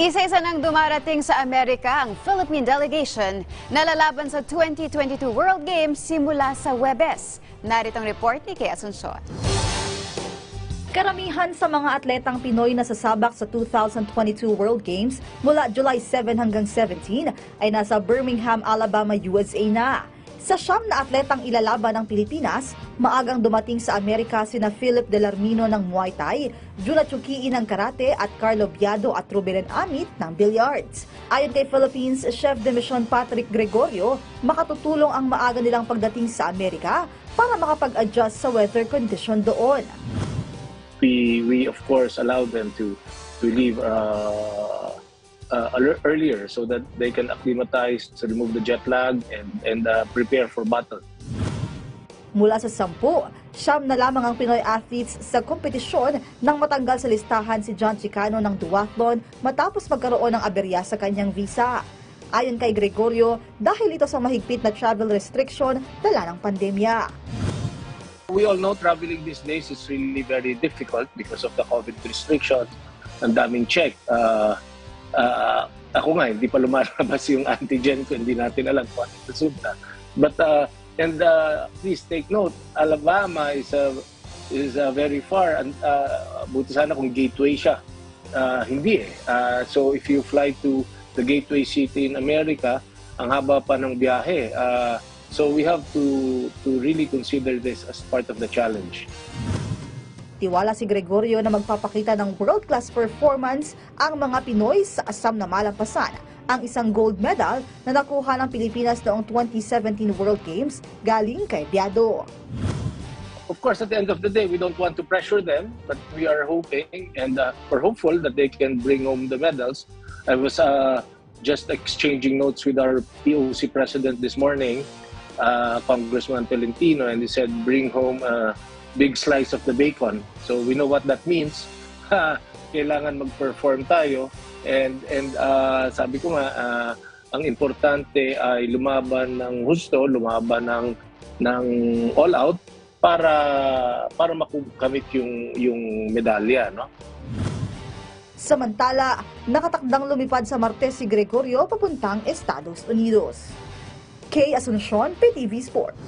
Isa-isa nang dumarating sa Amerika ang Philippine delegation na lalaban sa 2022 World Games simula sa Huwebes. Naritong report ni K. Asuncion. Karamihan sa mga atletang Pinoy na sasabak sa 2022 World Games mula July 7 hanggang 17 ay nasa Birmingham, Alabama, USA na. Sa 9 na atletang ilalaban ng Pilipinas, maagang dumating sa Amerika sina Philip Del Armino ng Muay Thai, Juna Chukui ng Karate at Carlo Biado at Ruben Amit ng Billiards. Ayon kay Philippines Chef de Mission Patrick Gregorio, makatutulong ang maaga nilang pagdating sa Amerika para makapag-adjust sa weather condition doon. We of course allowed them to leave earlier so that they can acclimatize, to remove the jet lag and prepare for battle. Mula sa 10, 9 na lamang ang Pinoy athletes sa kompetisyon nang matanggal sa listahan si John Cicano ng duathlon matapos magkaroon ng aberya sa kanyang visa. Ayon kay Gregorio, dahil ito sa mahigpit na travel restriction dala ng pandemya. We all know traveling these days is really very difficult because of the COVID restrictions. Ang daming check. Ako nga, hindi pa lumalabas yung antigen ko, hindi natin alam kung ano yung resulta. But, please take note, Alabama is very far, and buti sana kung gateway siya. Hindi eh. So, if you fly to the gateway city in America, ang haba pa ng biyahe. So, we have to really consider this as part of the challenge. Tiwala si Gregorio na magpapakita ng world-class performance ang mga Pinoy sa Assam na malampasan ang isang gold medal na nakuha ng Pilipinas noong 2017 World Games galing kay Biado. Of course, at the end of the day, we don't want to pressure them, but we are hoping and we're hopeful that they can bring home the medals. I was just exchanging notes with our POC president this morning, Congressman Tolentino, and he said, bring home big slice of the bacon. So we know what that means. Kailangan mag-perform tayo. And sabi ko nga, ang importante ay lumaban ng husto, lumaban ng all out para makukamit yung medalya, no? Samantala, nakatakdang lumipad sa Martes si Gregorio papuntang Estados Unidos. K. Asuncion, PTV Sports.